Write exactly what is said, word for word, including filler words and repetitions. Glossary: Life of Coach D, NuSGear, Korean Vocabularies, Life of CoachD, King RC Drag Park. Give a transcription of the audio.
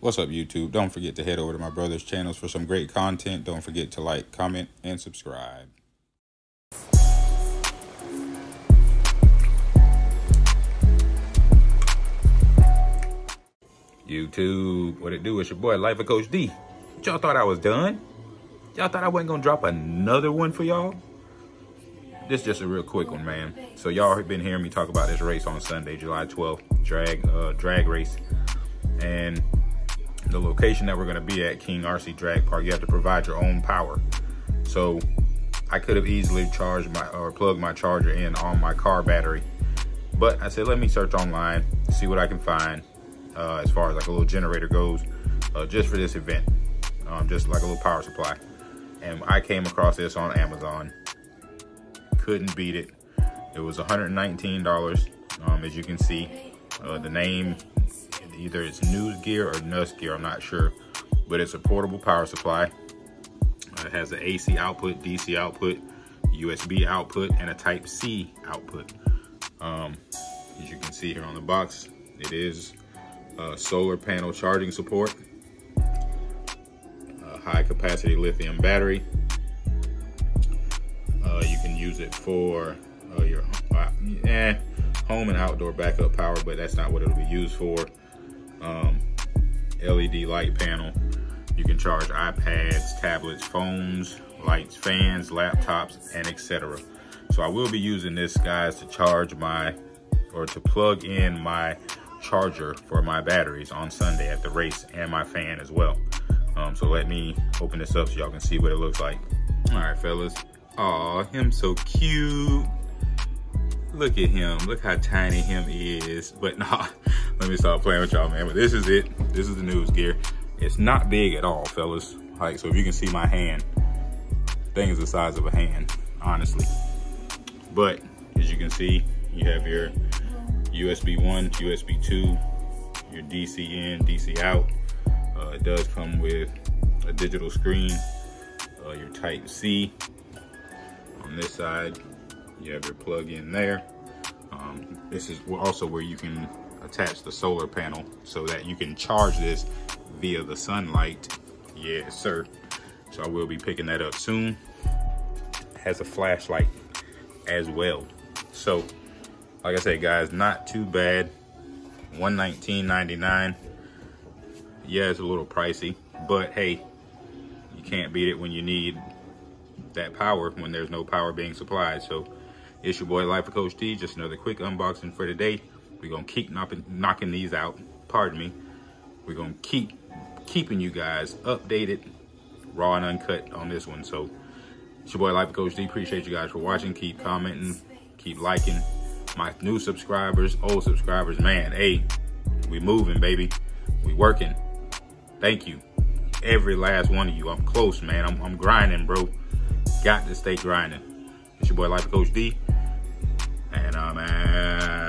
What's up, YouTube? Don't forget to head over to my brother's channels for some great content. Don't forget to like, comment, and subscribe. YouTube, what it do? It's your boy, Life of Coach D. Y'all thought I was done? Y'all thought I wasn't gonna drop another one for y'all? This is just a real quick one, man. So y'all have been hearing me talk about this race on Sunday, July twelfth, drag uh, drag race. And the location that we're gonna be at, King R C Drag Park, you have to provide your own power. So I could have easily charged my, or plugged my charger in on my car battery. But I said, let me search online, see what I can find. Uh, as far as like a little generator goes, uh, just for this event, um, just like a little power supply. And I came across this on Amazon, couldn't beat it. It was one hundred nineteen dollars, um, as you can see. Uh, the name, either it's NuSGear or NuSGear, I'm not sure, but it's a portable power supply. Uh, it has an A C output, D C output, U S B output, and a Type C output. Um, as you can see here on the box, it is Uh, solar panel charging support, a high capacity lithium battery. Uh, you can use it for uh, your uh, eh, home and outdoor backup power, but that's not what it'll be used for. Um, L E D light panel. You can charge iPads, tablets, phones, lights, fans, laptops, and et cetera. So I will be using this, guys, to charge my, or to plug in my charger for my batteries on Sunday at the race, and my fan as well. Um, so let me open this up so y'all can see what it looks like. All right, fellas. Aw, him so cute. Look at him. Look how tiny him is. But nah, let me stop playing with y'all, man. But this is it. This is the NuSGear. It's not big at all, fellas. Like, so if you can see my hand, thing is the size of a hand, honestly. But as you can see, you have your U S B one, U S B two, your D C in, D C out. Uh, it does come with a digital screen, uh, your Type C. On this side, you have your plug in there. Um, this is also where you can attach the solar panel so that you can charge this via the sunlight. Yes, sir. So I will be picking that up soon. It has a flashlight as well. So, like I said, guys, not too bad. one hundred nineteen ninety-nine. Yeah, it's a little pricey, but hey, you can't beat it when you need that power, when there's no power being supplied. So it's your boy, Life of Coach D. Just another quick unboxing for today. We're going to keep knocking, knocking these out. Pardon me. We're going to keep keeping you guys updated, raw and uncut on this one. So it's your boy, Life of Coach D. Appreciate you guys for watching. Keep commenting. Keep liking. My new subscribers, old subscribers, man, hey, we moving, baby. We working. Thank you. Every last one of you. I'm close, man. I'm, I'm grinding, bro. Got to stay grinding. It's your boy, Life Coach D. And I'm out.